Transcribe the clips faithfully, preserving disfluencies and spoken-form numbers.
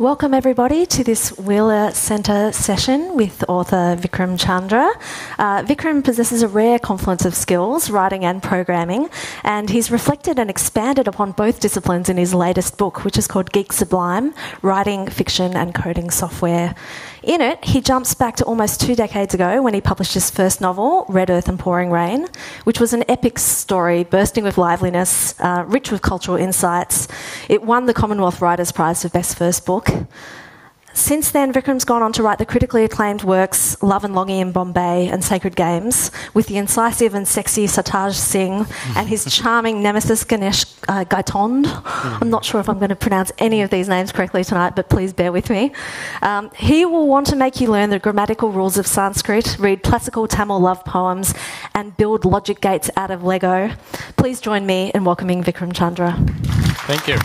Welcome everybody to this Wheeler Centre session with author Vikram Chandra. Uh, Vikram possesses a rare confluence of skills, writing and programming, and he's reflected and expanded upon both disciplines in his latest book, which is called Geek Sublime: Writing Fiction and Coding Software. In it, he jumps back to almost two decades ago when he published his first novel, Red Earth and Pouring Rain, which was an epic story bursting with liveliness, uh, rich with cultural insights. It won the Commonwealth Writers' Prize for Best First Book. Since then, Vikram's gone on to write the critically acclaimed works Love and Longing in Bombay and Sacred Games, with the incisive and sexy Sartaj Singh and his charming nemesis Ganesh uh, Gaitonde. I'm not sure if I'm going to pronounce any of these names correctly tonight, but please bear with me. Um, he will want to make you learn the grammatical rules of Sanskrit, read classical Tamil love poems, and build logic gates out of Lego. Please join me in welcoming Vikram Chandra. Thank you.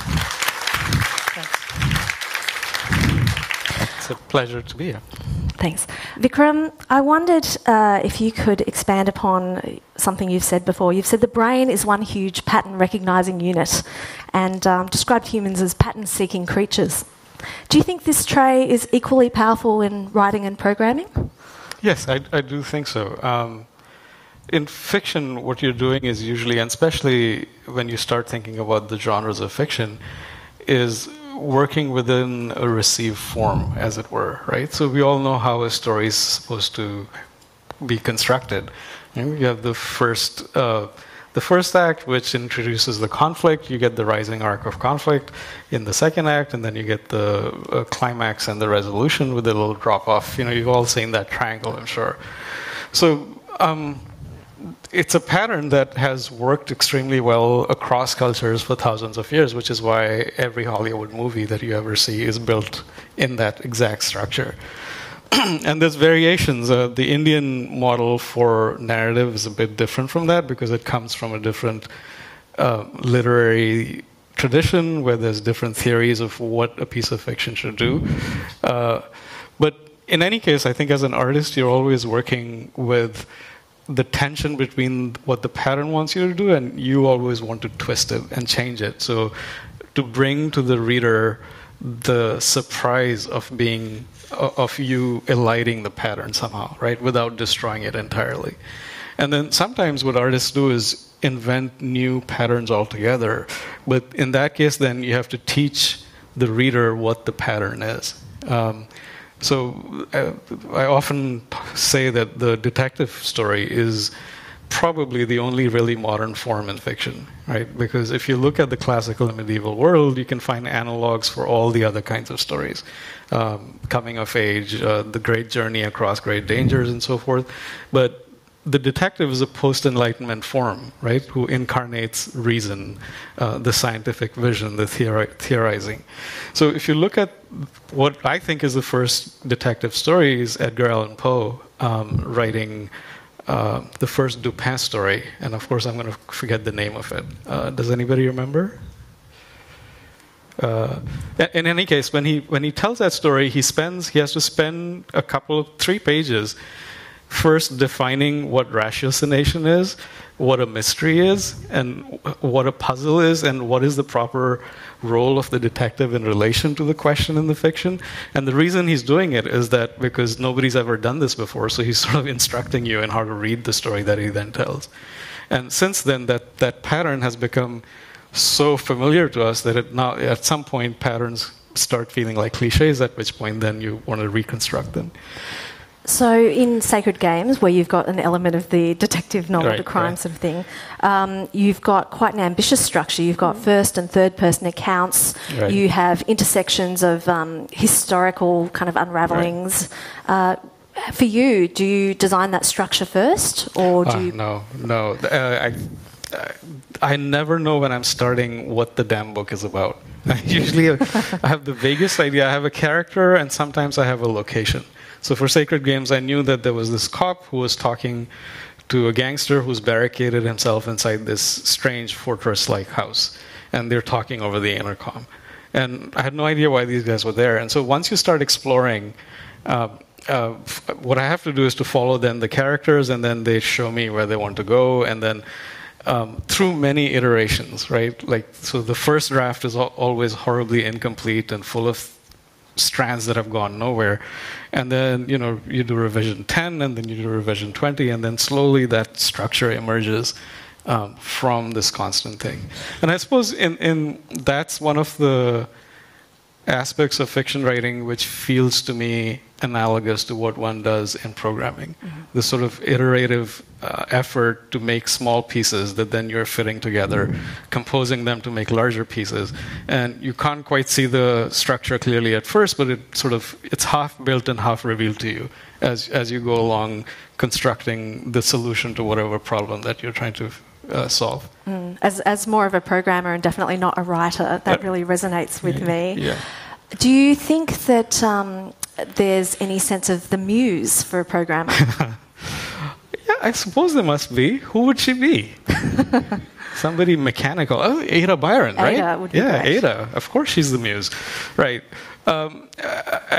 It's a pleasure to be here. Thanks. Vikram, I wondered uh, if you could expand upon something you've said before. You've said the brain is one huge pattern-recognising unit and um, described humans as pattern-seeking creatures. Do you think this trait is equally powerful in writing and programming? Yes, I, I do think so. Um, in fiction, what you're doing is usually, and especially when you start thinking about the genres of fiction, is working within a received form, as it were, right? So we all know how a story is supposed to be constructed. You have the first, uh, the first act, which introduces the conflict. You get the rising arc of conflict in the second act, and then you get the uh, climax and the resolution with a little drop-off. You know, you've all seen that triangle, I'm sure. So um, it's a pattern that has worked extremely well across cultures for thousands of years, which is why every Hollywood movie that you ever see is built in that exact structure. And there's variations. Uh, the Indian model for narrative is a bit different from that because it comes from a different uh, literary tradition where there's different theories of what a piece of fiction should do. Uh, but in any case, I think as an artist, you're always working with the tension between what the pattern wants you to do, and you always want to twist it and change it. So to bring to the reader the surprise of being, of you eliding the pattern somehow, right, without destroying it entirely. And then sometimes what artists do is invent new patterns altogether. But in that case, then you have to teach the reader what the pattern is. Um, So uh, I often say that the detective story is probably the only really modern form in fiction, right? Because if you look at the classical and medieval world, you can find analogs for all the other kinds of stories. Um, coming of age, uh, the great journey across great dangers and so forth. But the detective is a post-Enlightenment form, right? Who incarnates reason, uh, the scientific vision, the theori- theorizing. So if you look at what I think is the first detective story is Edgar Allan Poe um, writing uh, the first Dupin story. And of course, I'm going to forget the name of it. Uh, does anybody remember? Uh, in any case, when he, when he tells that story, he spends, he has to spend a couple, three pages first defining what ratiocination is, what a mystery is, and what a puzzle is, and what is the proper role of the detective in relation to the question in the fiction. And the reason he's doing it is that because nobody's ever done this before, so he's sort of instructing you in how to read the story that he then tells. And since then, that, that pattern has become so familiar to us that it now, at some point, patterns start feeling like cliches, at which point then you want to reconstruct them. So in Sacred Games, where you've got an element of the detective novel, right, the crime right. sort of thing, um, you've got quite an ambitious structure. You've got first and third person accounts. Right. You have intersections of um, historical kind of unravelings. Right. Uh, for you, do you design that structure first, or do uh, you? No, no. Uh, I, I never know when I'm starting what the damn book is about. I usually I have the vaguest idea. I have a character, and sometimes I have a location. So for Sacred Games, I knew that there was this cop who was talking to a gangster who's barricaded himself inside this strange fortress-like house. And they're talking over the intercom. And I had no idea why these guys were there. And so once you start exploring, uh, uh, what I have to do is to follow then the characters, and then they show me where they want to go, and then um, through many iterations, right? Like, so the first draft is al- always horribly incomplete and full of strands that have gone nowhere. And then, you know, you do revision ten, and then you do revision twenty, and then slowly that structure emerges um, from this constant thing. And I suppose in, in that's one of the aspects of fiction writing which feels to me analogous to what one does in programming. Mm-hmm. This sort of iterative uh, effort to make small pieces that then you're fitting together, mm-hmm. composing them to make larger pieces. And you can't quite see the structure clearly at first, but it sort of, it's half built and half revealed to you as, as you go along constructing the solution to whatever problem that you're trying to Uh, solve. Mm. As, as more of a programmer and definitely not a writer, that really resonates with yeah, me. Yeah. Do you think that um, there's any sense of the muse for a programmer? Yeah, I suppose there must be. Who would she be? Somebody mechanical. Oh, Ada Byron, right? Ada would be yeah, great. Ada. Of course she's the muse. Right. Um,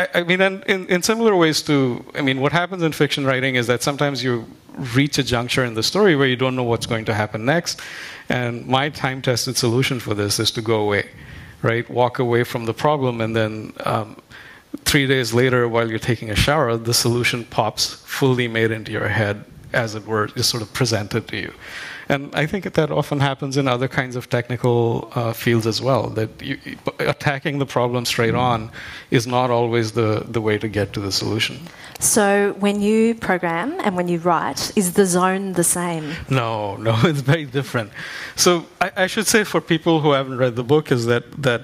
I, I mean, and in, in similar ways to, I mean, what happens in fiction writing is that sometimes you reach a juncture in the story where you don't know what's going to happen next. And my time-tested solution for this is to go away, right? Walk away from the problem, and then um, three days later, while you're taking a shower, the solution pops fully made into your head, as it were, is sort of presented to you. And I think that often happens in other kinds of technical uh, fields as well, that you, attacking the problem straight on is not always the, the way to get to the solution. So when you program and when you write, is the zone the same? No, no, it's very different. So I, I should say, for people who haven't read the book, is that, that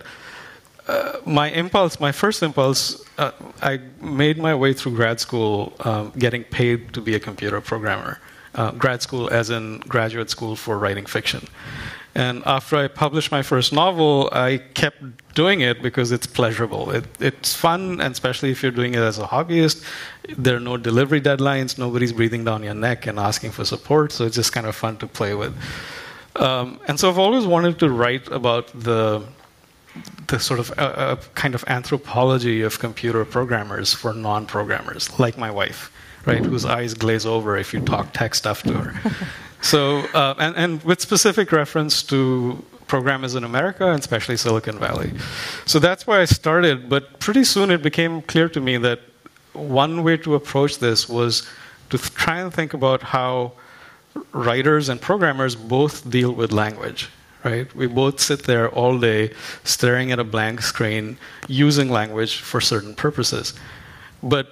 uh, my impulse, my first impulse, uh, I made my way through grad school um, getting paid to be a computer programmer. Uh, grad school as in graduate school for writing fiction. And after I published my first novel, I kept doing it because it's pleasurable. It, it's fun, and especially if you're doing it as a hobbyist, there are no delivery deadlines, nobody's breathing down your neck and asking for support, so it's just kind of fun to play with. Um, and so I've always wanted to write about the, the sort of uh, uh, kind of anthropology of computer programmers for non-programmers, like my wife. Right, whose eyes glaze over if you talk tech stuff to her. So, uh, and, and with specific reference to programmers in America, and especially Silicon Valley. So that's where I started, but pretty soon it became clear to me that one way to approach this was to try and think about how writers and programmers both deal with language. Right? We both sit there all day staring at a blank screen, using language for certain purposes. But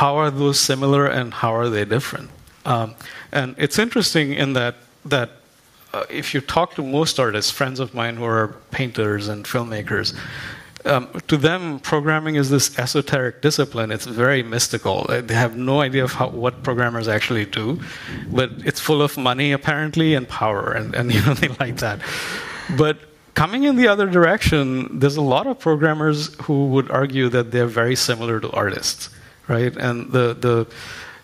how are those similar, and how are they different? Um, and it's interesting in that that uh, if you talk to most artists, friends of mine who are painters and filmmakers, um, to them programming is this esoteric discipline. It's very mystical. They have no idea of how, what programmers actually do, but it's full of money apparently and power, and, and you know, they like that. But coming in the other direction, there's a lot of programmers who would argue that they're very similar to artists. Right, and the the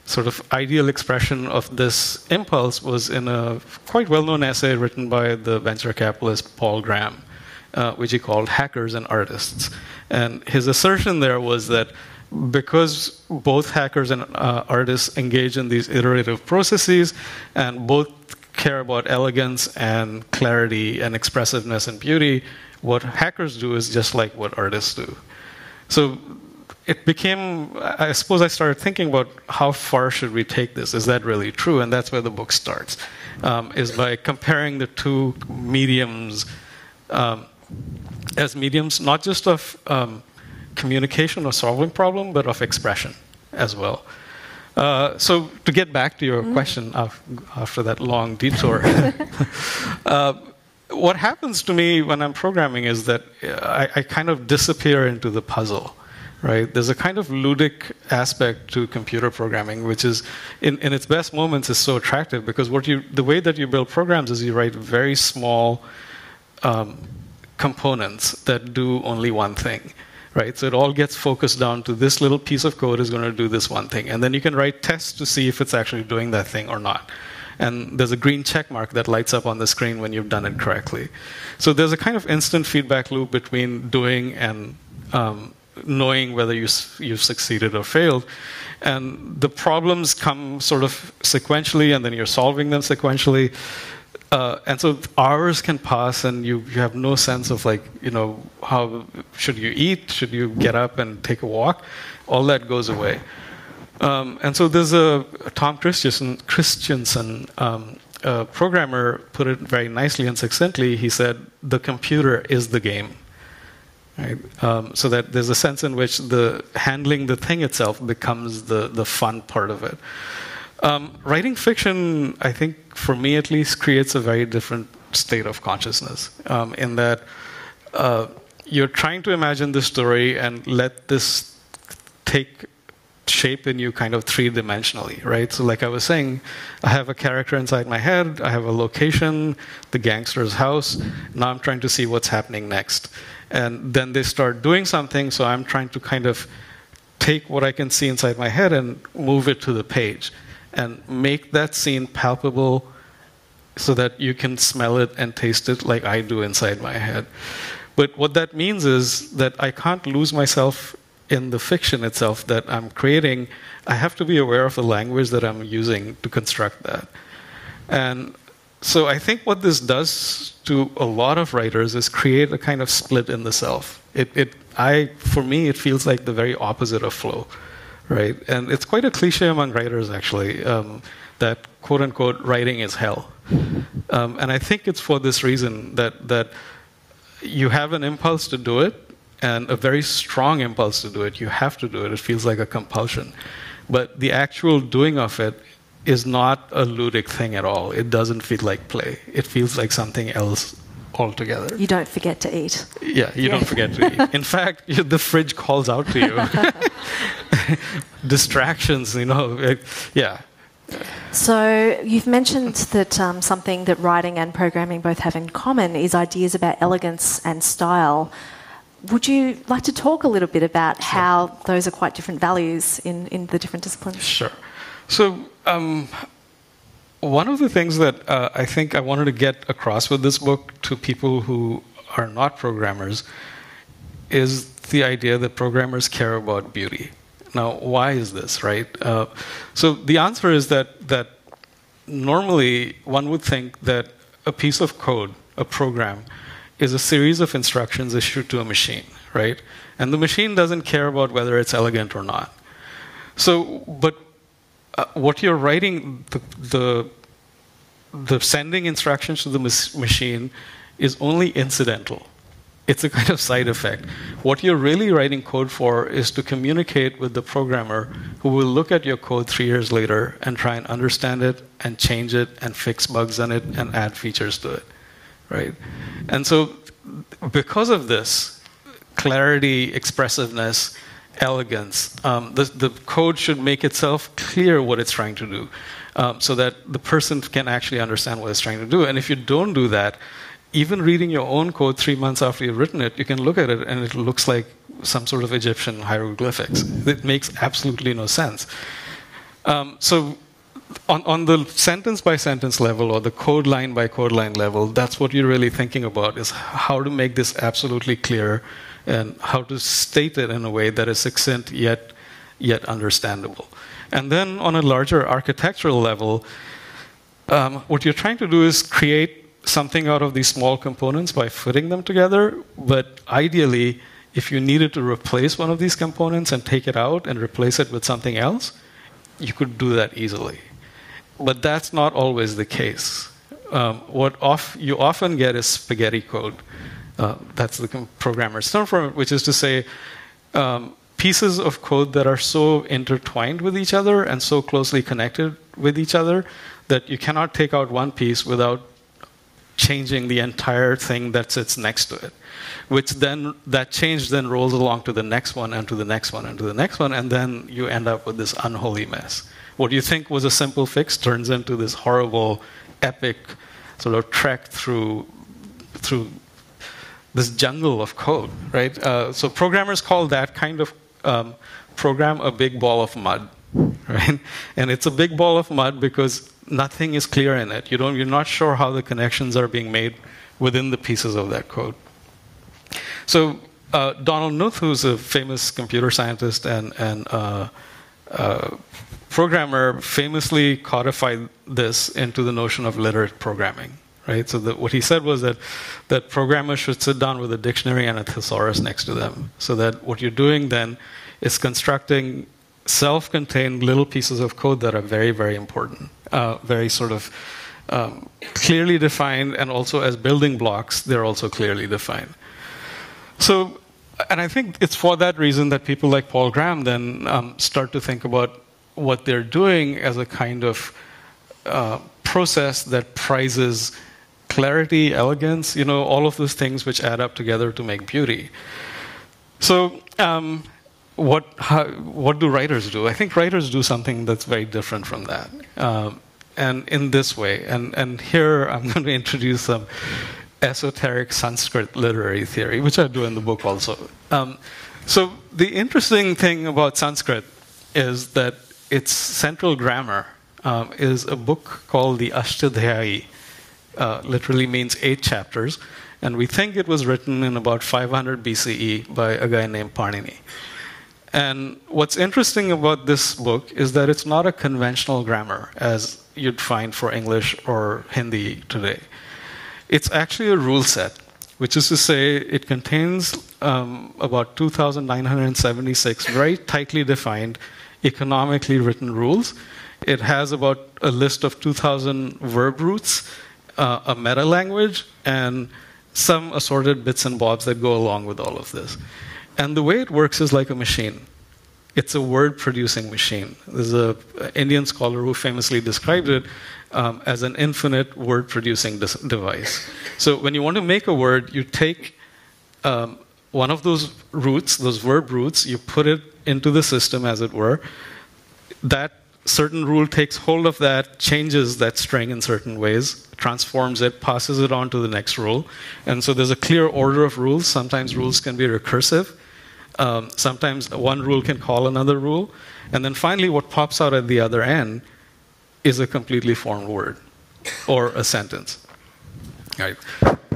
sort of ideal expression of this impulse was in a quite well-known essay written by the venture capitalist Paul Graham, uh, which he called "Hackers and Artists." And his assertion there was that because both hackers and uh, artists engage in these iterative processes, and both care about elegance and clarity and expressiveness and beauty, what hackers do is just like what artists do. So it became, I suppose I started thinking about how far should we take this? Is that really true? And that's where the book starts, um, is by comparing the two mediums um, as mediums, not just of um, communication or solving problem, but of expression as well. Uh, so to get back to your mm. question after that long detour, uh, what happens to me when I'm programming is that I, I kind of disappear into the puzzle. Right? There's a kind of ludic aspect to computer programming, which is, in, in its best moments, is so attractive because what you, the way that you build programs is you write very small um, components that do only one thing. Right? So it all gets focused down to this little piece of code is going to do this one thing. And then you can write tests to see if it's actually doing that thing or not. And there's a green check mark that lights up on the screen when you've done it correctly. So there's a kind of instant feedback loop between doing and um, knowing whether you, you've succeeded or failed. And the problems come sort of sequentially, and then you're solving them sequentially. Uh, and so hours can pass, and you, you have no sense of, like, you know, how should you eat? Should you get up and take a walk? All that goes away. Um, and so there's a, a Tom Christiansen, Christiansen um, a programmer, put it very nicely and succinctly. He said, the computer is the game. Right? Um, so that there's a sense in which the handling the thing itself becomes the, the fun part of it. Um, writing fiction, I think, for me at least, creates a very different state of consciousness um, in that uh, you're trying to imagine the story and let this take shape in you kind of three-dimensionally, right? So like I was saying, I have a character inside my head, I have a location, the gangster's house, now I'm trying to see what's happening next. And then they start doing something, so I'm trying to kind of take what I can see inside my head and move it to the page, and make that scene palpable so that you can smell it and taste it like I do inside my head. But what that means is that I can't lose myself in the fiction itself that I'm creating. I have to be aware of the language that I'm using to construct that. And so I think what this does to a lot of writers is create a kind of split in the self. It, it, I, for me, it feels like the very opposite of flow. Right, and it's quite a cliche among writers, actually, um, that quote-unquote writing is hell. Um, and I think it's for this reason that, that you have an impulse to do it, and a very strong impulse to do it. You have to do it. It feels like a compulsion. But the actual doing of it is not a ludic thing at all. It doesn't feel like play. It feels like something else altogether. You don't forget to eat. Yeah, you yeah. don't forget to eat. In fact, you, the fridge calls out to you. Distractions, you know, it, yeah. So you've mentioned that um, something that writing and programming both have in common is ideas about elegance and style. Would you like to talk a little bit about sure. how those are quite different values in, in the different disciplines? Sure. So um, one of the things that uh, I think I wanted to get across with this book to people who are not programmers is the idea that programmers care about beauty. Now, why is this, right? Uh, so the answer is that, that normally one would think that a piece of code, a program, is a series of instructions issued to a machine, right? And the machine doesn't care about whether it's elegant or not. So, but Uh, what you're writing, the, the, the sending instructions to the machine is only incidental. It's a kind of side effect. What you're really writing code for is to communicate with the programmer who will look at your code three years later and try and understand it and change it and fix bugs in it and add features to it, right? And so because of this, clarity, expressiveness, elegance. Um, the, the code should make itself clear what it's trying to do um, so that the person can actually understand what it's trying to do. And if you don't do that, even reading your own code three months after you've written it, you can look at it and it looks like some sort of Egyptian hieroglyphics. It makes absolutely no sense. Um, so on, on the sentence-by-sentence level or the code line-by-code line level, that's what you're really thinking about, is how to make this absolutely clear and how to state it in a way that is succinct yet, yet understandable. And then on a larger architectural level, um, what you're trying to do is create something out of these small components by fitting them together, but ideally, if you needed to replace one of these components and take it out and replace it with something else, you could do that easily. But that's not always the case. Um, what of, you often get is spaghetti code. Uh, that's the programmer's term for it, which is to say um, pieces of code that are so intertwined with each other and so closely connected with each other that you cannot take out one piece without changing the entire thing that sits next to it, which then, that change then rolls along to the next one and to the next one and to the next one, and then you end up with this unholy mess. What you think was a simple fix turns into this horrible, epic sort of trek through, through this jungle of code, right? Uh, so programmers call that kind of um, program a big ball of mud, right? And it's a big ball of mud because nothing is clear in it. You don't, you're not sure how the connections are being made within the pieces of that code. So uh, Donald Knuth, who's a famous computer scientist and, and uh, uh, programmer, famously codified this into the notion of literate programming, right? So the, what he said was that, that programmers should sit down with a dictionary and a thesaurus next to them, so that what you're doing then is constructing self-contained little pieces of code that are very, very important, uh, very sort of um, clearly defined, and also as building blocks, they're also clearly defined. So, and I think it's for that reason that people like Paul Graham then um, start to think about what they're doing as a kind of uh, process that prizes clarity, elegance, you know, all of those things which add up together to make beauty. So, um, What, how, what do writers do? I think writers do something that's very different from that, um, and in this way. And, and here I'm going to introduce some esoteric Sanskrit literary theory, which I do in the book also. Um, so the interesting thing about Sanskrit is that its central grammar um, is a book called the Ashtadhyayi, uh, literally means eight chapters, and we think it was written in about five hundred B C E by a guy named Panini. And what's interesting about this book is that it's not a conventional grammar as you'd find for English or Hindi today. It's actually a rule set, which is to say it contains um, about two thousand nine hundred seventy-six very tightly defined, economically written rules. It has about a list of two thousand verb roots, uh, a meta language, and some assorted bits and bobs that go along with all of this. And the way it works is like a machine. It's a word-producing machine. There's an Indian scholar who famously described it um, as an infinite word-producing device. So when you want to make a word, you take um, one of those roots, those verb roots, you put it into the system, as it were. That certain rule takes hold of that, changes that string in certain ways, transforms it, passes it on to the next rule. And so there's a clear order of rules. Sometimes rules can be recursive. Um, sometimes one rule can call another rule. And then finally, what pops out at the other end is a completely formed word or a sentence. Right.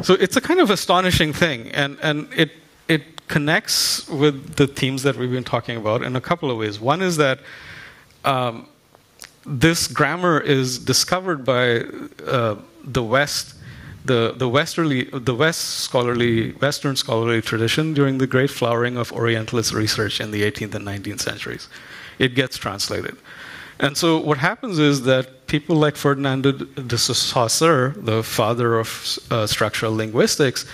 So it's a kind of astonishing thing. And, and it, it connects with the themes that we've been talking about in a couple of ways. One is that um, this grammar is discovered by uh, the West, the, the westerly, the West scholarly, Western scholarly tradition during the great flowering of Orientalist research in the eighteenth and nineteenth centuries. It gets translated. And so what happens is that people like Ferdinand de Saussure, the father of uh, structural linguistics,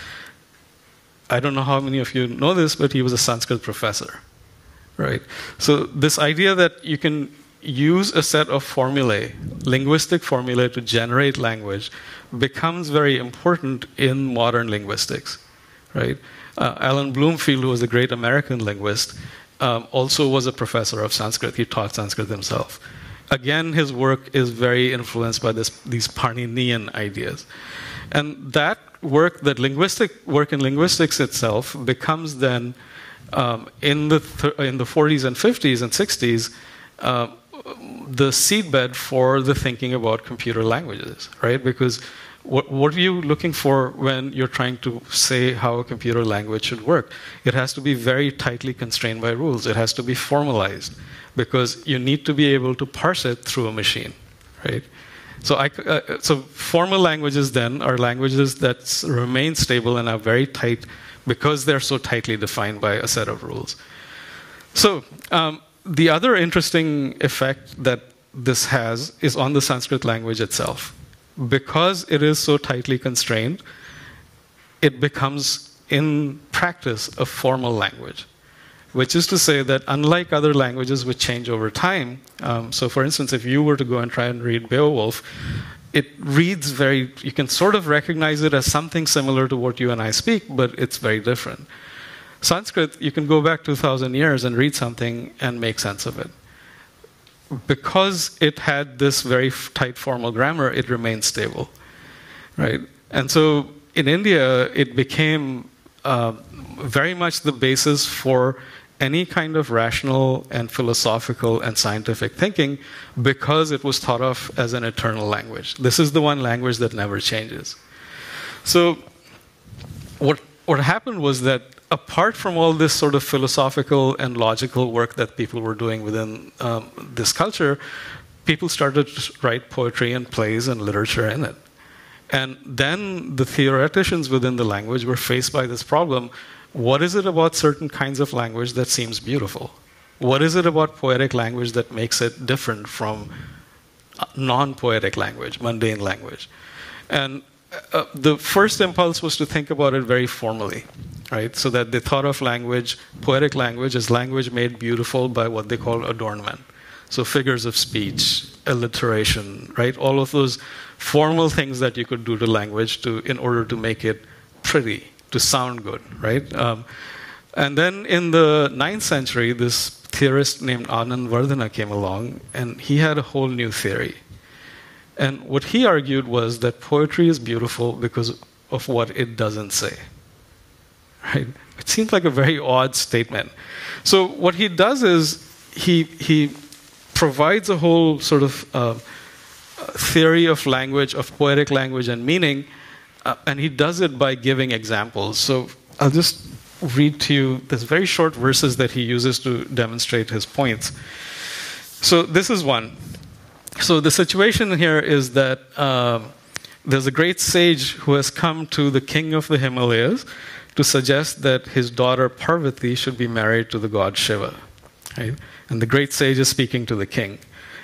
I don't know how many of you know this, but he was a Sanskrit professor, right? So this idea that you can use a set of formulae, linguistic formulae, to generate language becomes very important in modern linguistics, right? Uh, Alan Bloomfield, who was a great American linguist, um, also was a professor of Sanskrit. He taught Sanskrit himself. Again, his work is very influenced by this, these Paninian ideas. And that work, that linguistic work in linguistics itself, becomes then, um, in, the th in the forties and fifties and sixties, uh, the seedbed for the thinking about computer languages, right? Because what, what are you looking for when you're trying to say how a computer language should work? It has to be very tightly constrained by rules. It has to be formalized because you need to be able to parse it through a machine, right? So, I, uh, so formal languages then are languages that remain stable and are very tight because they're so tightly defined by a set of rules. So, um, the other interesting effect that this has is on the Sanskrit language itself. Because it is so tightly constrained, it becomes, in practice, a formal language, which is to say that unlike other languages which change over time, um, so for instance, if you were to go and try and read Beowulf, it reads very, you can sort of recognize it as something similar to what you and I speak, but it's very different. Sanskrit, you can go back two thousand years and read something and make sense of it. Because it had this very tight formal grammar, it remained stable, right? And so in India, it became uh, very much the basis for any kind of rational and philosophical and scientific thinking because it was thought of as an eternal language. This is the one language that never changes. So what, what happened was that apart from all this sort of philosophical and logical work that people were doing within um, this culture, people started to write poetry and plays and literature in it. And then the theoreticians within the language were faced by this problem. What is it about certain kinds of language that seems beautiful? What is it about poetic language that makes it different from non-poetic language, mundane language? And uh, the first impulse was to think about it very formally, right? So that they thought of language, poetic language, as language made beautiful by what they call adornment. So figures of speech, alliteration, right? All of those formal things that you could do to language to, in order to make it pretty, to sound good, right? Um, and then in the ninth century, this theorist named Anandvardhana came along, and he had a whole new theory. And what he argued was that poetry is beautiful because of what it doesn't say, right? It seems like a very odd statement. So what he does is he he. provides a whole sort of uh, theory of language, of poetic language and meaning, uh, and he does it by giving examples. So I'll just read to you this very short verses that he uses to demonstrate his points. So this is one. So the situation here is that uh, there's a great sage who has come to the king of the Himalayas to suggest that his daughter Parvati should be married to the god Shiva. Right? And the great sage is speaking to the king.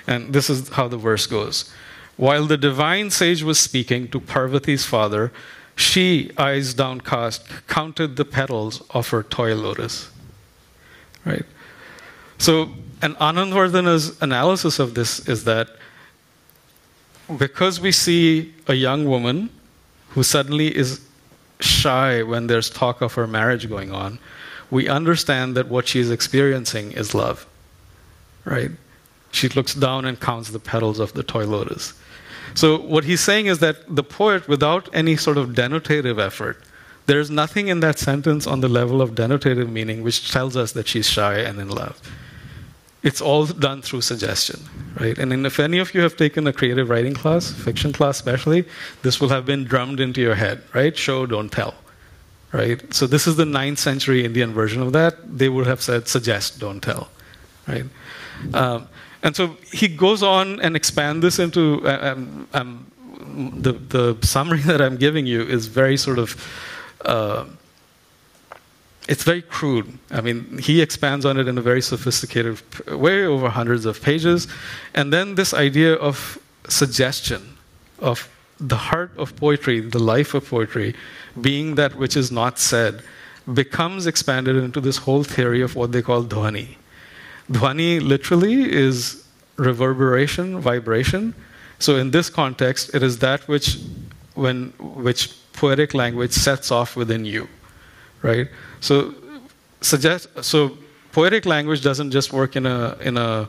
And this is how the verse goes. While the divine sage was speaking to Parvati's father, she, eyes downcast, counted the petals of her toy lotus. Right? So, and Anandvardhana's analysis of this is that because we see a young woman who suddenly is shy when there's talk of her marriage going on, we understand that what she's experiencing is love, right? She looks down and counts the petals of the toy lotus. So what he's saying is that the poet, without any sort of denotative effort, there is nothing in that sentence on the level of denotative meaning which tells us that she's shy and in love. It's all done through suggestion, right? And then if any of you have taken a creative writing class, fiction class especially, this will have been drummed into your head, right? Show, don't tell. Right? So this is the ninth century Indian version of that. They would have said, suggest, don't tell. Right? Um, and so he goes on and expands this into, um, um, the, the summary that I'm giving you is very sort of, uh, it's very crude. I mean, he expands on it in a very sophisticated way over hundreds of pages. And then this idea of suggestion, of the heart of poetry, the life of poetry, being that which is not said, becomes expanded into this whole theory of what they call dhvani. Dhvani literally is reverberation, vibration. So in this context, it is that which, when, which poetic language sets off within you, right? So, suggest, so poetic language doesn't just work in a, in a,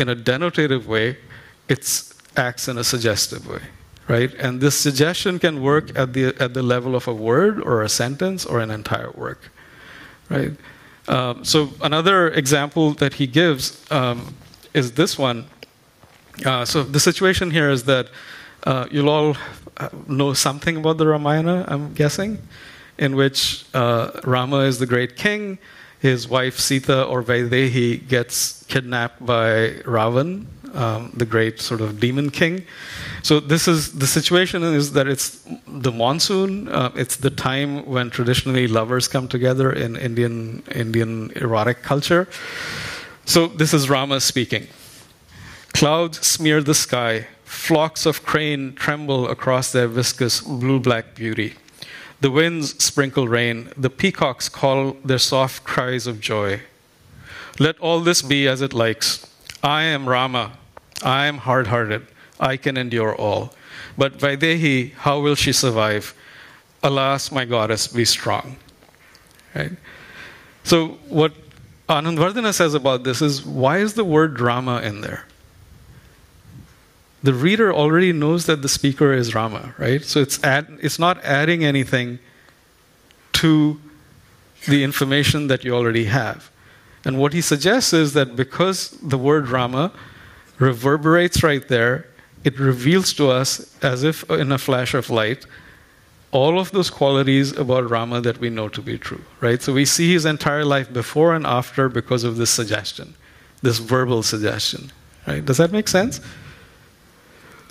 in a denotative way, it acts in a suggestive way. Right? And this suggestion can work at the, at the level of a word or a sentence or an entire work. Right? Um, so another example that he gives um, is this one. Uh, so the situation here is that uh, you'll all know something about the Ramayana, I'm guessing, in which uh, Rama is the great king. His wife Sita, or Vaidehi, gets kidnapped by Ravan, Um, the great sort of demon king. So this is, the situation is that it's the monsoon, uh, it's the time when traditionally lovers come together in Indian, Indian erotic culture. So this is Rama speaking. Clouds smear the sky, flocks of crane tremble across their viscous blue-black beauty. The winds sprinkle rain, the peacocks call their soft cries of joy. Let all this be as it likes. I am Rama. I am hard-hearted, I can endure all. But Vaidehi, how will she survive? Alas, my goddess, be strong. Right? So what Anandvardhana says about this is, why is the word Rama in there? The reader already knows that the speaker is Rama, right? So it's, add, it's not adding anything to the information that you already have. And what he suggests is that because the word Rama reverberates right there, it reveals to us, as if in a flash of light, all of those qualities about Rama that we know to be true, right? So we see his entire life before and after because of this suggestion, this verbal suggestion, right? Does that make sense?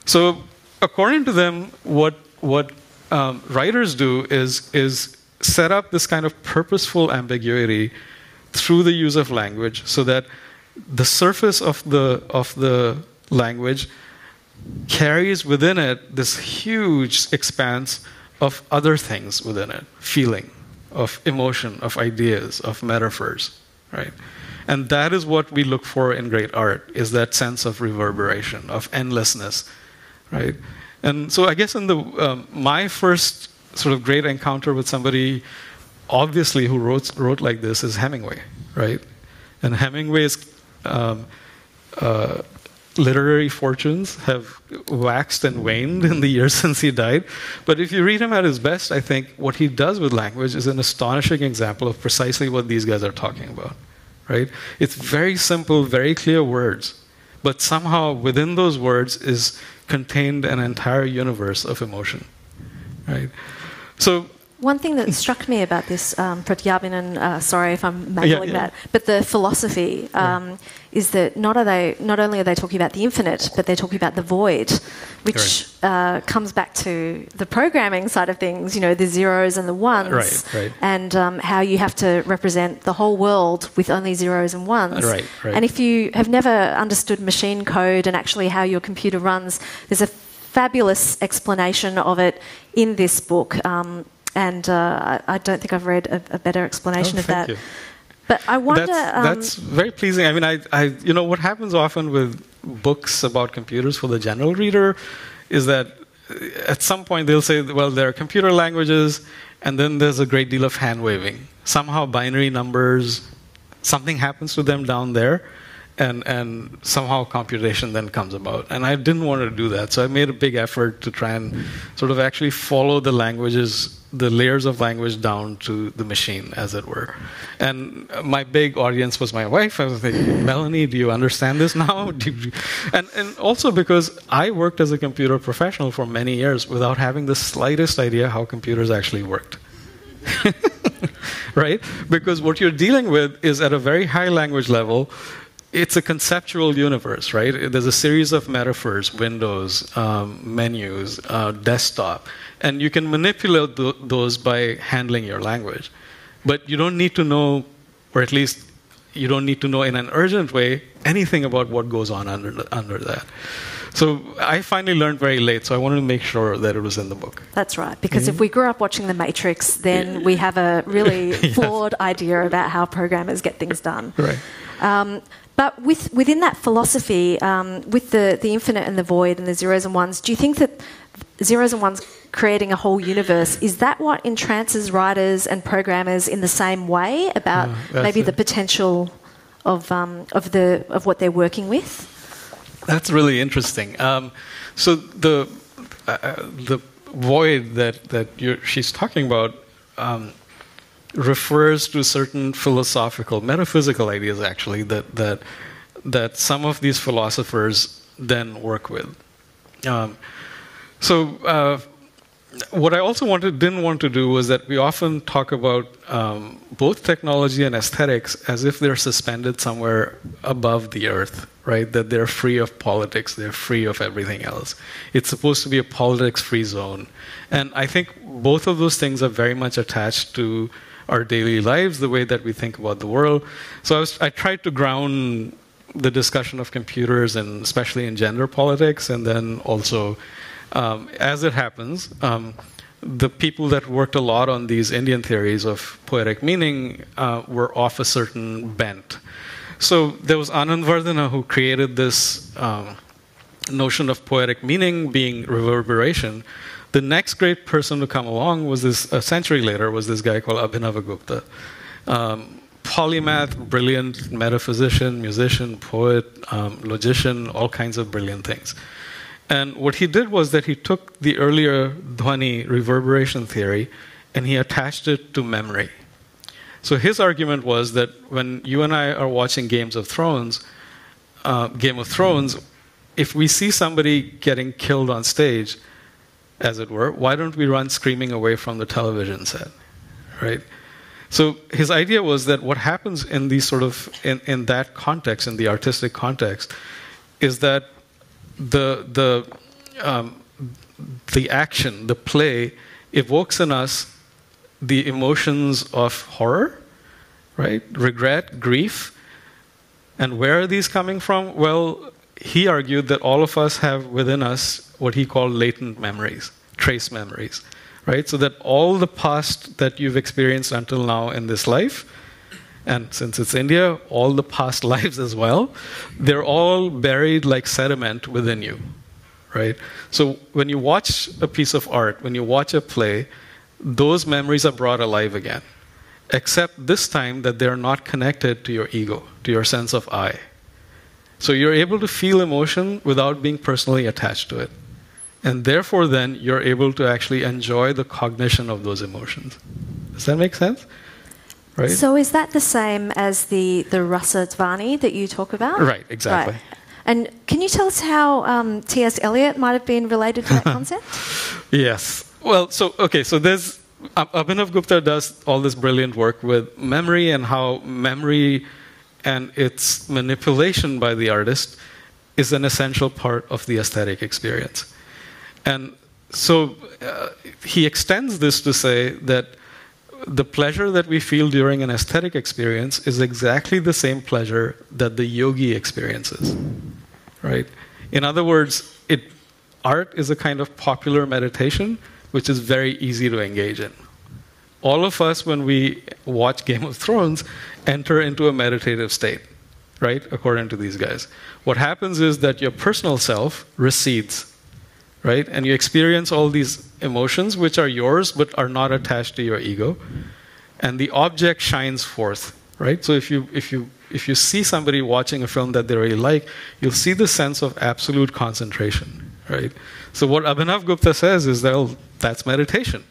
So according to them, what what um, writers do is, is set up this kind of purposeful ambiguity through the use of language so that the surface of the, of the language carries within it this huge expanse of other things within it, feeling, of emotion, of ideas, of metaphors, right? And that is what we look for in great art, is that sense of reverberation, of endlessness, right? And so I guess in the um, my first sort of great encounter with somebody, obviously, who wrote, wrote like this is Hemingway, right? And Hemingway's um, uh, literary fortunes have waxed and waned in the years since he died. But if you read him at his best, I think what he does with language is an astonishing example of precisely what these guys are talking about, right? It's very simple, very clear words, but somehow within those words is contained an entire universe of emotion, right? So one thing that struck me about this um, Pratyabhijna, uh, sorry if I'm muddling yeah, yeah. that, but the philosophy um, yeah. is that not are they not only are they talking about the infinite, but they're talking about the void, which right. uh, comes back to the programming side of things. You know, the zeros and the ones, right, right. and um, how you have to represent the whole world with only zeros and ones. Right, right. And if you have never understood machine code and actually how your computer runs, there's a fabulous explanation of it in this book. Um, And uh, I don't think I've read a, a better explanation oh, of that. You. But I wonder. That's, um, that's very pleasing. I mean, I, I, you know, what happens often with books about computers for the general reader is that at some point they'll say, well, there are computer languages, and then there's a great deal of hand waving. Somehow, binary numbers, something happens to them down there, and and somehow computation then comes about. And I didn't want to do that, so I made a big effort to try and sort of actually follow the languages. The layers of language down to the machine, as it were. And my big audience was my wife. I was thinking, Melanie, do you understand this now? and, and also because I worked as a computer professional for many years without having the slightest idea how computers actually worked. Right? Because what you're dealing with is at a very high language level, it's a conceptual universe, right? There's a series of metaphors, windows, um, menus, uh, desktop. And you can manipulate th those by handling your language. But you don't need to know, or at least you don't need to know in an urgent way, anything about what goes on under, under that. So I finally learned very late, so I wanted to make sure that it was in the book. That's right, because mm-hmm. if we grew up watching The Matrix, then we have a really yes. flawed idea about how programmers get things done. Right. Um, But with, within that philosophy, um, with the, the infinite and the void and the zeros and ones, do you think that zeros and ones creating a whole universe, is that what entrances writers and programmers in the same way about oh, maybe it. the potential of, um, of, the, of what they're working with? That's really interesting. Um, so the, uh, the void that, that you're, she's talking about um, refers to certain philosophical, metaphysical ideas, actually, that that that some of these philosophers then work with. Um, so, uh, what I also wanted, didn't want to do was that we often talk about um, both technology and aesthetics as if they're suspended somewhere above the earth, right? That they're free of politics, they're free of everything else. It's supposed to be a politics-free zone, and I think both of those things are very much attached to our daily lives, the way that we think about the world. So I, was, I tried to ground the discussion of computers, and especially in gender politics, and then also, um, as it happens, um, the people that worked a lot on these Indian theories of poetic meaning uh, were off a certain bent. So there was Anandvardhana, who created this um, notion of poetic meaning being reverberation. The next great person to come along was this, a century later, was this guy called Abhinavagupta. Um, polymath, brilliant metaphysician, musician, poet, um, logician, all kinds of brilliant things. And what he did was that he took the earlier Dvani reverberation theory and he attached it to memory. So his argument was that when you and I are watching Games of Thrones, uh, Game of Thrones, if we see somebody getting killed on stage, as it were, why don't we run screaming away from the television set, right? So his idea was that what happens in these sort of, in, in that context, in the artistic context, is that the, the, um, the action, the play, evokes in us the emotions of horror, right? Regret, grief. And where are these coming from? Well, he argued that all of us have within us what he called latent memories, trace memories, right? So that all the past that you've experienced until now in this life, and since it's India, all the past lives as well, they're all buried like sediment within you, right? So when you watch a piece of art, when you watch a play, those memories are brought alive again, except this time that they're not connected to your ego, to your sense of I. So you're able to feel emotion without being personally attached to it. And therefore then, you're able to actually enjoy the cognition of those emotions. Does that make sense? Right? So is that the same as the, the Rasa Dvani that you talk about? Right, exactly. Right. And can you tell us how um, T S Eliot might have been related to that concept? Yes. Well, so, okay, so there's, Abhinavagupta does all this brilliant work with memory and how memory and its manipulation by the artist is an essential part of the aesthetic experience. And so uh, he extends this to say that the pleasure that we feel during an aesthetic experience is exactly the same pleasure that the yogi experiences, right? In other words, it, art is a kind of popular meditation which is very easy to engage in. All of us, when we watch Game of Thrones, enter into a meditative state, right? According to these guys. What happens is that your personal self recedes, right? And you experience all these emotions which are yours but are not attached to your ego. And the object shines forth, right? So if you, if you, if you see somebody watching a film that they really like, you'll see the sense of absolute concentration, right? So what Abhinavagupta says is that, oh, that's meditation.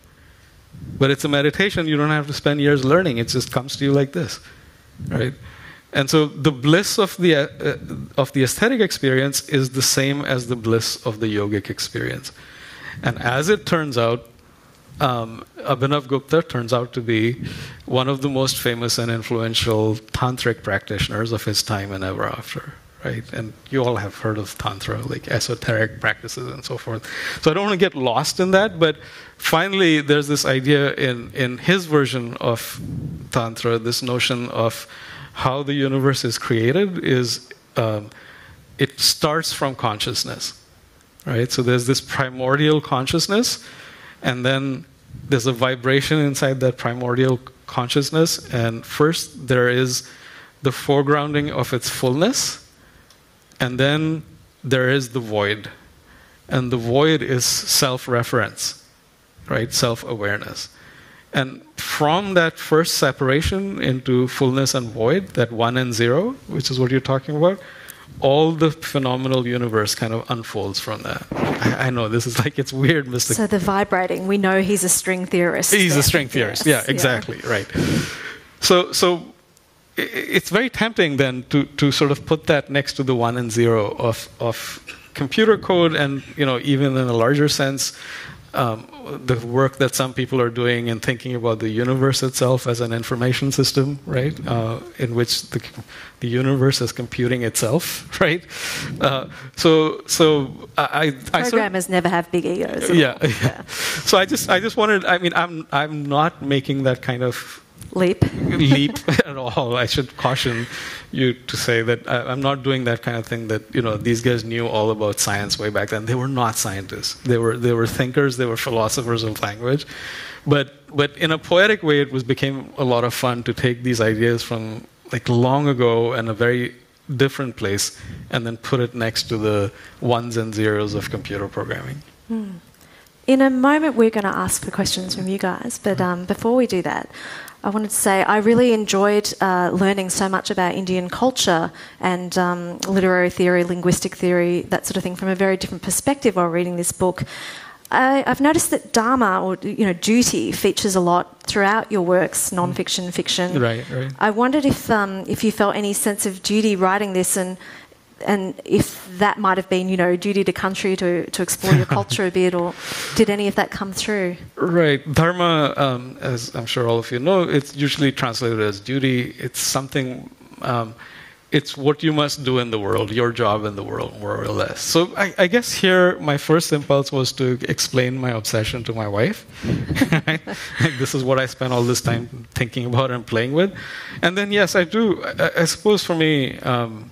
But it's a meditation you don't have to spend years learning. It just comes to you like this, right? And so the bliss of the, uh, of the aesthetic experience is the same as the bliss of the yogic experience. And as it turns out, um, Abhinavagupta turns out to be one of the most famous and influential tantric practitioners of his time and ever after, right? And you all have heard of tantra, like esoteric practices and so forth. So I don't want to get lost in that, but finally there's this idea in, in his version of tantra, this notion of how the universe is created is, um, it starts from consciousness, right? So there's this primordial consciousness, and then there's a vibration inside that primordial consciousness, and first there is the foregrounding of its fullness, and then there is the void. And the void is self-reference, right? Self-awareness. And from that first separation into fullness and void, that one and zero, which is what you're talking about, all the phenomenal universe kind of unfolds from that. I, I know this is like, it's weird, Mister So the vibrating, we know he's a string theorist. He's there. a string theorist, yes. yeah, exactly, yeah. right. So, so it's very tempting then to, to sort of put that next to the one and zero of, of computer code and, you know, even in a larger sense, Um, the work that some people are doing in thinking about the universe itself as an information system, right? Uh, in which the, the universe is computing itself, right? Uh, so, so I, I programmers I never have big egos. Yeah, yeah. yeah. So I just, I just wanted. I mean, I'm, I'm not making that kind of leap, leap at all. I should caution you to say that I, I'm not doing that kind of thing. That you know, these guys knew all about science way back then. They were not scientists. They were they were thinkers. They were philosophers of language, but but in a poetic way, it was became a lot of fun to take these ideas from like long ago and a very different place, and then put it next to the ones and zeros of computer programming. Mm. In a moment, we're going to ask for questions from you guys, but um, before we do that, I wanted to say I really enjoyed uh, learning so much about Indian culture and um, literary theory, linguistic theory, that sort of thing, from a very different perspective while reading this book. I, I've noticed that dharma, or you know, duty, features a lot throughout your works, non-fiction, fiction. Right, right. I wondered if um, if you felt any sense of duty writing this, and and if that might have been, you know, duty to country, to to explore your culture a bit, or did any of that come through? Right. Dharma, um, as I'm sure all of you know, it's usually translated as duty. It's something, um, it's what you must do in the world, your job in the world, more or less. So I, I guess here my first impulse was to explain my obsession to my wife. This is what I spent all this time thinking about and playing with. And then, yes, I do. I, I suppose for me, um,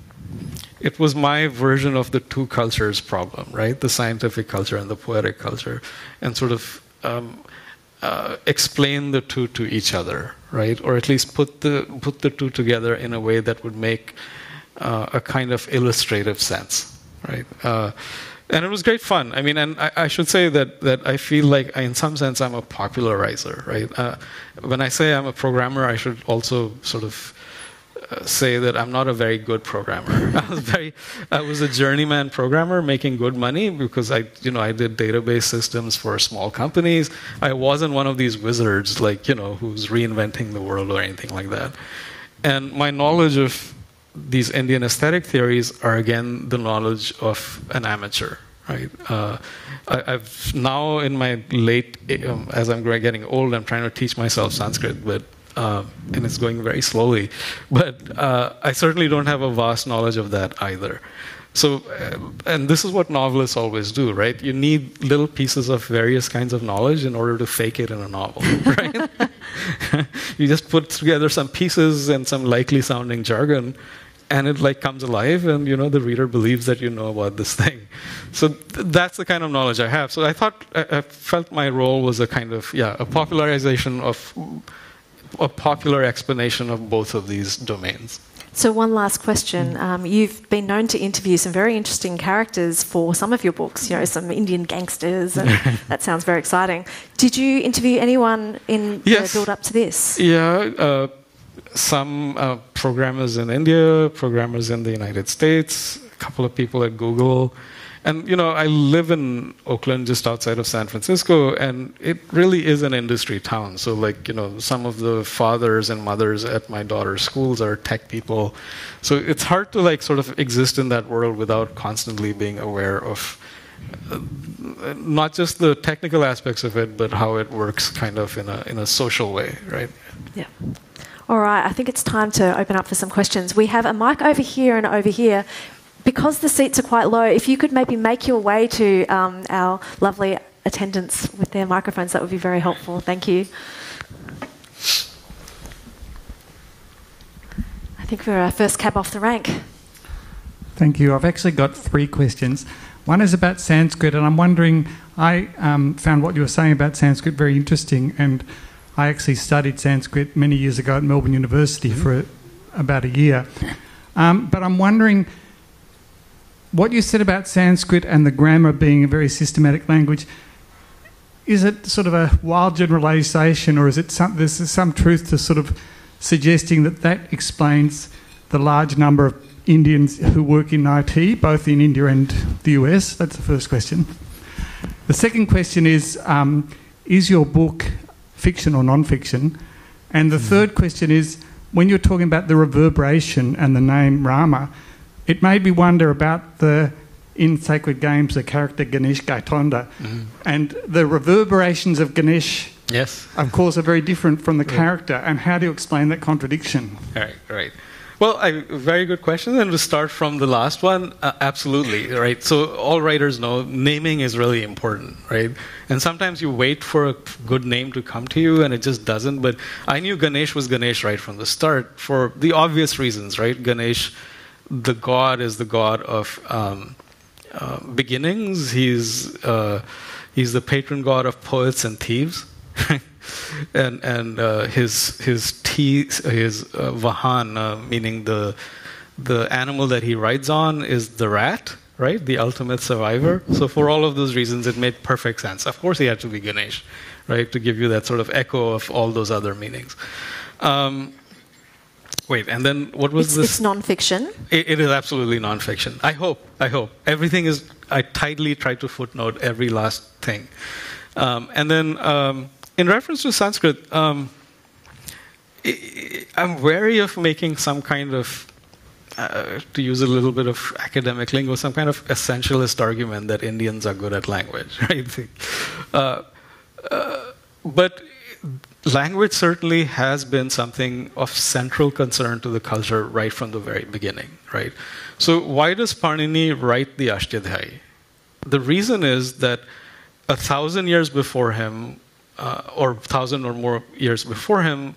it was my version of the two cultures problem, right? The scientific culture and the poetic culture, and sort of um, uh, explain the two to each other, right? Or at least put the put the two together in a way that would make uh, a kind of illustrative sense, right? Uh, and it was great fun. I mean, and I, I should say that that I feel like, I, in some sense, I'm a popularizer, right? Uh, when I say I'm a programmer, I should also sort of Uh, say that I'm not a very good programmer. I was very, I was a journeyman programmer making good money because I, you know, I did database systems for small companies. I wasn't one of these wizards, like, you know, who's reinventing the world or anything like that. And my knowledge of these Indian aesthetic theories are, again, the knowledge of an amateur, right? Uh, I, I've now in my late, um, as I'm getting old, I'm trying to teach myself Sanskrit, but Uh, and it's going very slowly, but uh, I certainly don't have a vast knowledge of that either. So, and this is what novelists always do, right? You need little pieces of various kinds of knowledge in order to fake it in a novel, right? You just put together some pieces and some likely-sounding jargon, and it like comes alive, and you know the reader believes that you know about this thing. So th that's the kind of knowledge I have. So I thought, I, I felt my role was a kind of, yeah, a popularization of a popular explanation of both of these domains. So one last question. Um, you've been known to interview some very interesting characters for some of your books, you know, some Indian gangsters, and that sounds very exciting. Did you interview anyone in yes. the build-up to this? Yeah, uh, some uh, programmers in India, programmers in the United States, a couple of people at Google. And, you know, I live in Oakland, just outside of San Francisco, and it really is an industry town. So, like, you know, some of the fathers and mothers at my daughter's schools are tech people. So it's hard to, like, sort of exist in that world without constantly being aware of uh, not just the technical aspects of it, but how it works kind of in a, in a social way, right? Yeah. All right. I think it's time to open up for some questions. We have a mic over here and over here. Because the seats are quite low, if you could maybe make your way to um, our lovely attendants with their microphones, that would be very helpful. Thank you. I think we're our first cab off the rank. Thank you. I've actually got three questions. One is about Sanskrit, and I'm wondering, I um, found what you were saying about Sanskrit very interesting, and I actually studied Sanskrit many years ago at Melbourne University mm-hmm. for a, about a year. Um, but I'm wondering, what you said about Sanskrit and the grammar being a very systematic language, is it sort of a wild generalization, or is it some, there's some truth to sort of suggesting that that explains the large number of Indians who work in I T, both in India and the U S? That's the first question. The second question is, um, is your book fiction or non-fiction? And the third question is, when you're talking about the reverberation and the name Rama, it made me wonder about the, in Sacred Games, the character Ganesh Gaitonde, mm. and the reverberations of Ganesh, yes. of course, are very different from the yeah. character, and how do you explain that contradiction? Right, right. Well, I, very good question, and to start from the last one, uh, absolutely, right? So all writers know naming is really important, right? And sometimes you wait for a good name to come to you, and it just doesn't, but I knew Ganesh was Ganesh right from the start for the obvious reasons, right? Ganesh, the god, is the god of um, uh, beginnings. He's uh, he's the patron god of poets and thieves, and and uh, his his tea, his uh, vahan, uh, meaning the the animal that he rides on, is the rat, right? The ultimate survivor. So for all of those reasons, it made perfect sense. Of course, he had to be Ganesh, right? To give you that sort of echo of all those other meanings. Um, Wait, and then what was it's, this? It's non-fiction. It, it is absolutely non-fiction. I hope, I hope. Everything is, I tightly try to footnote every last thing. Um, and then um, in reference to Sanskrit, um, I'm wary of making some kind of, uh, to use a little bit of academic lingo, some kind of essentialist argument that Indians are good at language, right? Uh, uh, but language certainly has been something of central concern to the culture right from the very beginning, right? So why does Panini write the Ashtadhyayi? The reason is that a thousand years before him, uh, or thousand or more years before him,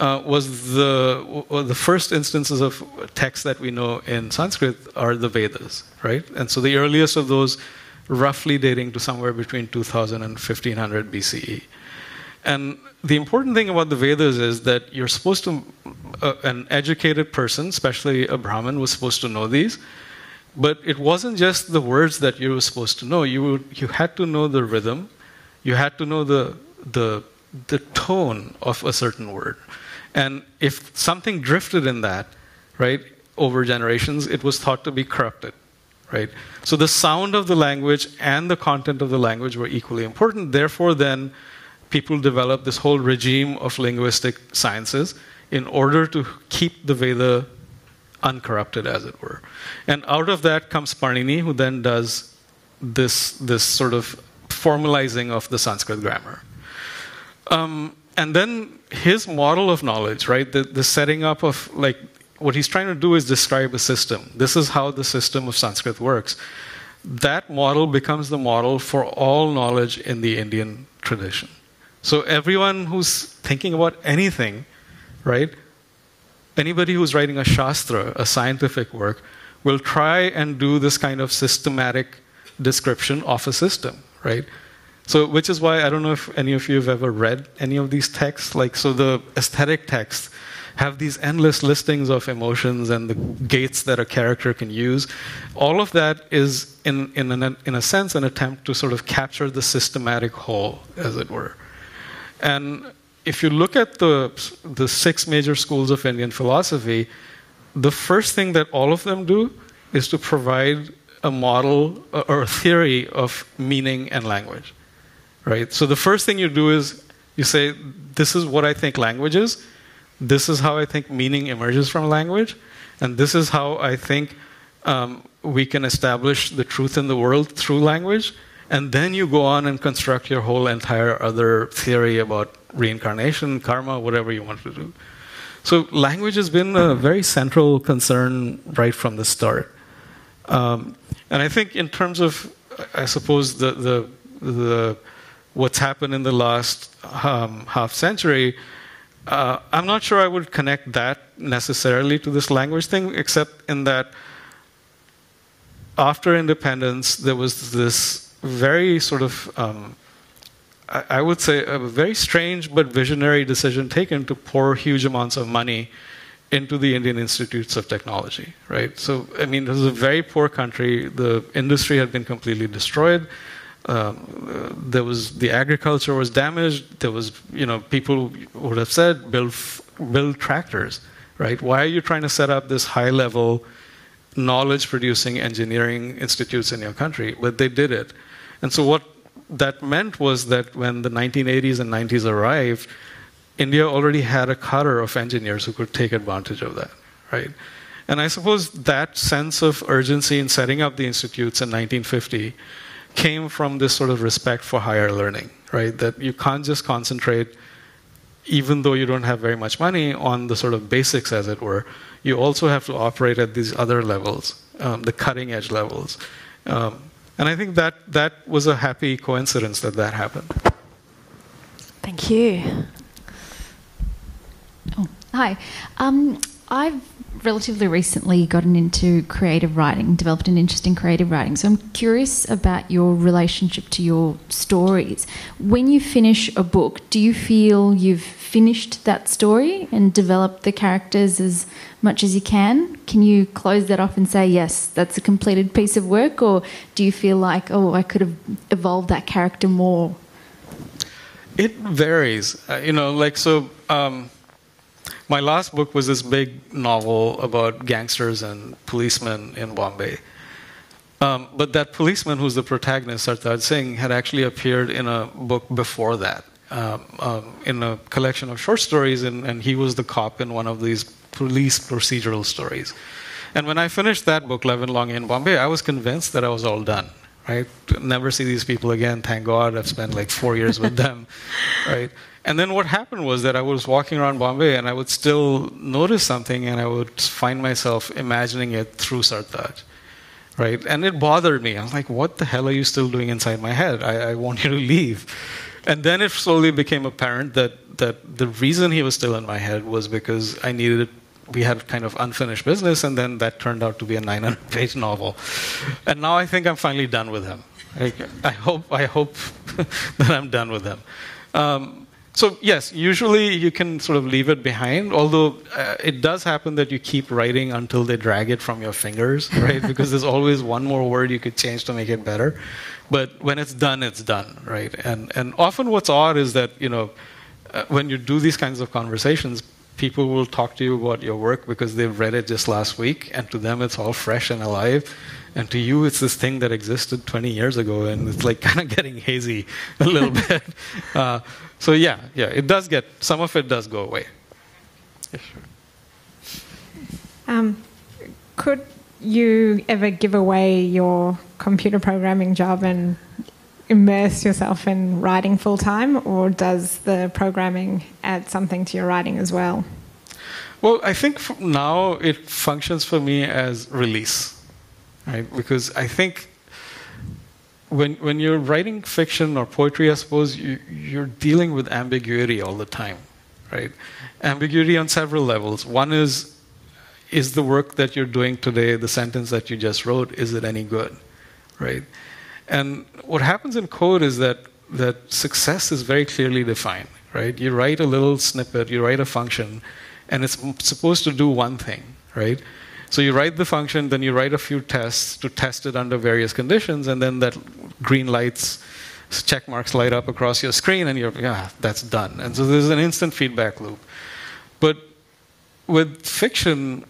uh, was the well, the first instances of texts that we know in Sanskrit are the Vedas, right? And so the earliest of those, roughly dating to somewhere between two thousand and fifteen hundred B C E. And the important thing about the Vedas is that you're supposed to, uh, an educated person, especially a Brahmin, was supposed to know these. But it wasn't just the words that you were supposed to know. You would, you had to know the rhythm. You had to know the, the, the tone of a certain word. And if something drifted in that, right, over generations, it was thought to be corrupted, right? So the sound of the language and the content of the language were equally important. Therefore, then, people developed this whole regime of linguistic sciences in order to keep the Veda uncorrupted, as it were. And out of that comes Panini, who then does this, this sort of formalizing of the Sanskrit grammar. Um, and then his model of knowledge, right? The, the setting up of, like, what he's trying to do is describe a system. This is how the system of Sanskrit works. That model becomes the model for all knowledge in the Indian tradition. So everyone who's thinking about anything, right, anybody who's writing a shastra, a scientific work, will try and do this kind of systematic description of a system, right? So, which is why, I don't know if any of you have ever read any of these texts, like, so the aesthetic texts have these endless listings of emotions and the gates that a character can use. All of that is, in, in, an, in a sense, an attempt to sort of capture the systematic whole, as it were. And if you look at the, the six major schools of Indian philosophy, the first thing that all of them do is to provide a model or a theory of meaning and language, right? So the first thing you do is you say, this is what I think language is, this is how I think meaning emerges from language, and this is how I think um, we can establish the truth in the world through language. And then you go on and construct your whole entire other theory about reincarnation, karma, whatever you want to do. So language has been a very central concern right from the start. Um, and I think in terms of, I suppose, the, the, the, what's happened in the last um, half century, uh, I'm not sure I would connect that necessarily to this language thing, except in that after independence, there was this very sort of, um, I would say, a very strange but visionary decision taken to pour huge amounts of money into the Indian institutes of technology, right? So, I mean, this is a very poor country. The industry had been completely destroyed. Um, there was, the agriculture was damaged. There was, you know, people would have said, build, build tractors, right? Why are you trying to set up this high-level knowledge-producing engineering institutes in your country? But they did it. And so what that meant was that when the nineteen eighties and nineties arrived, India already had a cadre of engineers who could take advantage of that, right? And I suppose that sense of urgency in setting up the institutes in nineteen fifty came from this sort of respect for higher learning, right? That you can't just concentrate, even though you don't have very much money, on the sort of basics, as it were. You also have to operate at these other levels, um, the cutting-edge levels. Um, And I think that that was a happy coincidence that that happened. Thank you. Oh, hi. Um, I've relatively recently gotten into creative writing, developed an interest in creative writing. So I'm curious about your relationship to your stories. When you finish a book, do you feel you've finished that story and developed the characters as much as you can? Can you close that off and say, yes, that's a completed piece of work? Or do you feel like, oh, I could have evolved that character more? It varies. Uh, you know, like, so um, my last book was this big novel about gangsters and policemen in Bombay. Um, but that policeman who's the protagonist, Sartaj Singh, had actually appeared in a book before that, um, um, in a collection of short stories, and, and he was the cop in one of these police procedural stories. And when I finished that book, Love and Longing in Bombay, I was convinced that I was all done, right? Never see these people again, thank God, I've spent like four years with them, right? And then what happened was that I was walking around Bombay and I would still notice something and I would find myself imagining it through Sartaj, right? And it bothered me. I was like, what the hell are you still doing inside my head? I, I want you to leave. And then it slowly became apparent that, that the reason he was still in my head was because I needed, we had kind of unfinished business, and then that turned out to be a nine hundred page novel. And now I think I'm finally done with him. I, I hope, I hope that I'm done with him. Um, So yes, usually you can sort of leave it behind, although uh, it does happen that you keep writing until they drag it from your fingers, right? Because there's always one more word you could change to make it better. But when it's done, it's done, right? And, and often what's odd is that, you know, uh, when you do these kinds of conversations, people will talk to you about your work because they've read it just last week, and to them it's all fresh and alive. And to you, it's this thing that existed twenty years ago, and it's like kind of getting hazy a little bit. Uh, so yeah, yeah, it does get, some of it does go away. Yeah, sure. Um, could you ever give away your computer programming job and immerse yourself in writing full-time, or does the programming add something to your writing as well? Well, I think for now it functions for me as release. Right? Because I think when when you're writing fiction or poetry, I suppose you, you're dealing with ambiguity all the time, right? Ambiguity on several levels. One is, is the work that you're doing today, the sentence that you just wrote, is it any good, right? And what happens in code is that that success is very clearly defined, right? You write a little snippet, you write a function, and it's supposed to do one thing, right? So you write the function, then you write a few tests to test it under various conditions, and then that green lights, check marks light up across your screen, and you're, yeah, that's done. And so there's an instant feedback loop. But with fiction,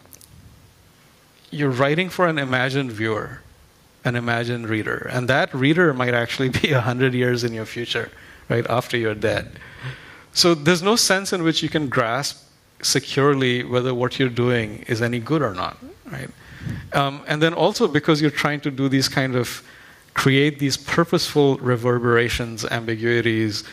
you're writing for an imagined viewer, an imagined reader. And that reader might actually be a hundred years in your future, right, after you're dead. So there's no sense in which you can grasp securely whether what you're doing is any good or not, right? Um, and then also because you're trying to do these kind of, create these purposeful reverberations, ambiguities,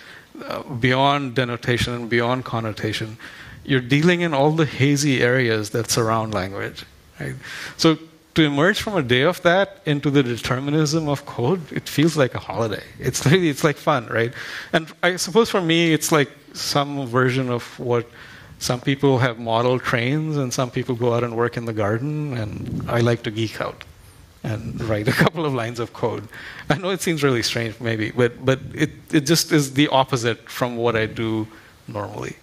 uh, beyond denotation and beyond connotation, you're dealing in all the hazy areas that surround language, right? So to emerge from a day of that into the determinism of code, it feels like a holiday. It's really, it's like fun, right? And I suppose for me, it's like some version of what some people have model trains, and some people go out and work in the garden, and I like to geek out and write a couple of lines of code. I know it seems really strange, maybe, but, but it, it just is the opposite from what I do normally.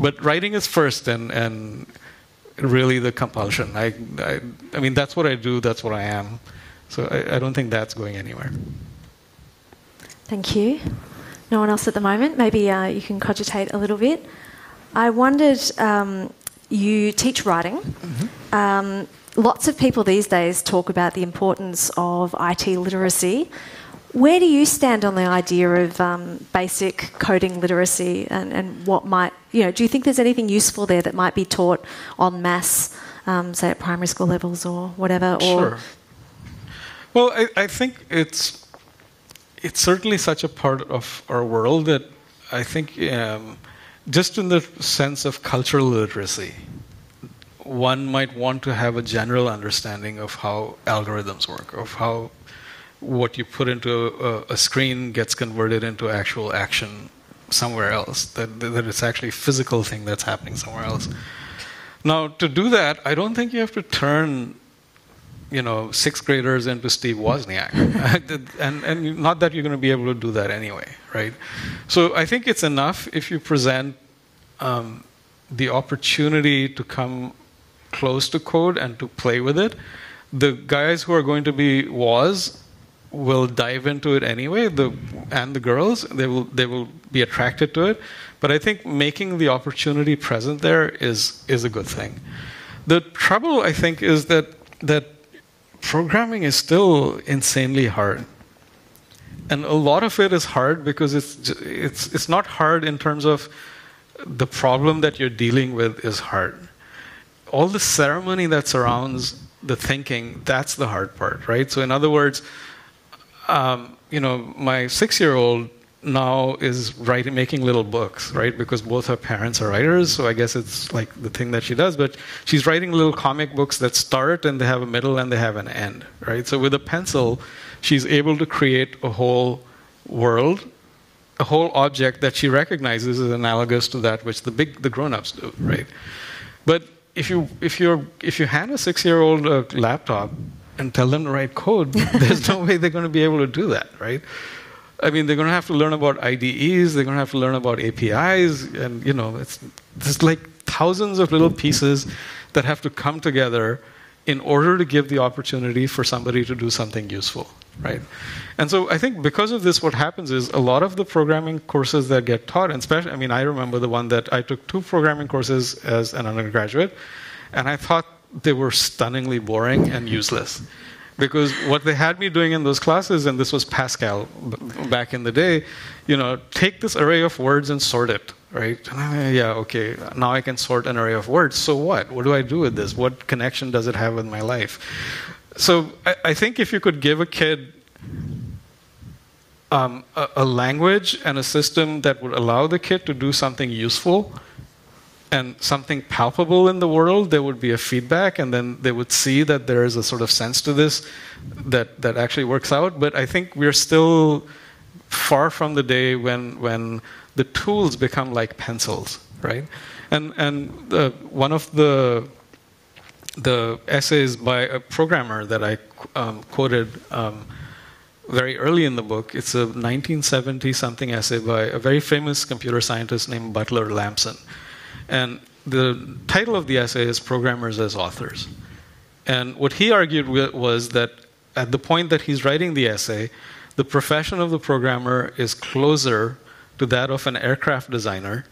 But writing is first, and, and really the compulsion. I, I, I mean, that's what I do, that's what I am. So I, I don't think that's going anywhere. Thank you. No one else at the moment? Maybe uh, you can cogitate a little bit. I wondered, um, you teach writing. Mm-hmm. um, lots of people these days talk about the importance of I T literacy. Where do you stand on the idea of um, basic coding literacy, and, and what might, you know, do you think there's anything useful there that might be taught en masse, um, say at primary school levels or whatever? Or sure. Well, I, I think it's, it's certainly such a part of our world that I think, um, just in the sense of cultural literacy, one might want to have a general understanding of how algorithms work, of how what you put into a, a screen gets converted into actual action somewhere else, that, that it's actually a physical thing that's happening somewhere else. Now, to do that, I don't think you have to turn, you know, sixth graders into Steve Wozniak. and, and not that you're going to be able to do that anyway, right? So I think it's enough if you present um, the opportunity to come close to code and to play with it. The guys who are going to be Woz will dive into it anyway, the, and the girls, they will, they will be attracted to it. But I think making the opportunity present there is, is a good thing. The trouble, I think, is that, that programming is still insanely hard, and a lot of it is hard because it's it's it's not hard in terms of the problem that you're dealing with is hard. All the ceremony that surrounds the thinking, that's the hard part, right? So in other words, um, you know, my six-year-old now is writing, making little books, right? Because both her parents are writers, so I guess it's like the thing that she does. But she's writing little comic books that start and they have a middle and they have an end, right? So with a pencil, she's able to create a whole world, a whole object that she recognizes as analogous to that which the big, the grown-ups do, right? But if you if you if you hand a six-year-old a laptop and tell them to write code, there's no way they're going to be able to do that, right? I mean, they're going to have to learn about I D Es, they're going to have to learn about A P Is, and, you know, it's there's like thousands of little pieces that have to come together in order to give the opportunity for somebody to do something useful, right? And so I think because of this, what happens is a lot of the programming courses that get taught, and especially, I mean, I remember the one that I took two programming courses as an undergraduate, and I thought they were stunningly boring and useless. Because what they had me doing in those classes, and this was Pascal back in the day, you know, take this array of words and sort it, right? And I, yeah, okay, now I can sort an array of words. So what? What do I do with this? What connection does it have with my life? So I, I think if you could give a kid um, a, a language and a system that would allow the kid to do something useful and something palpable in the world, there would be a feedback, and then they would see that there is a sort of sense to this that, that actually works out. But I think we're still far from the day when, when the tools become like pencils, right? And, and the, one of the, the essays by a programmer that I um, quoted um, very early in the book, it's a nineteen seventy-something essay by a very famous computer scientist named Butler Lamson. And the title of the essay is Programmers as Authors. And what he argued was that at the point that he's writing the essay, the profession of the programmer is closer to that of an aircraft designer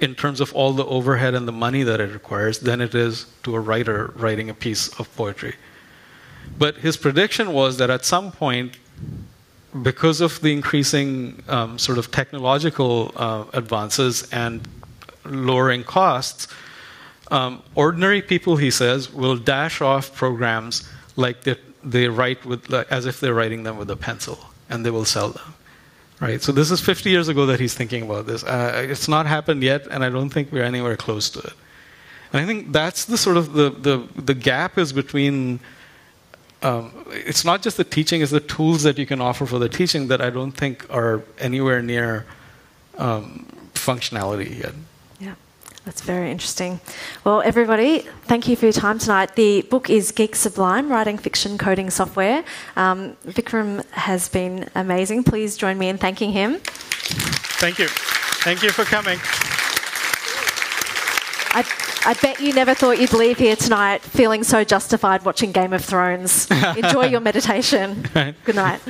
in terms of all the overhead and the money that it requires than it is to a writer writing a piece of poetry. But his prediction was that at some point, because of the increasing um, sort of technological uh, advances and lowering costs, um, ordinary people, he says, will dash off programs like they, they write with, like, as if they're writing them with a pencil, and they will sell them, right? So this is fifty years ago that he's thinking about this. Uh, it's not happened yet, and I don't think we're anywhere close to it. And I think that's the sort of the the, the gap is between. Um, it's not just the teaching; it's the tools that you can offer for the teaching that I don't think are anywhere near um, functionality yet. That's very interesting. Well, everybody, thank you for your time tonight. The book is Geek Sublime, Writing Fiction, Coding Software. Um, Vikram has been amazing. Please join me in thanking him. Thank you. Thank you for coming. I, I bet you never thought you'd leave here tonight feeling so justified watching Game of Thrones. Enjoy your meditation. Good night.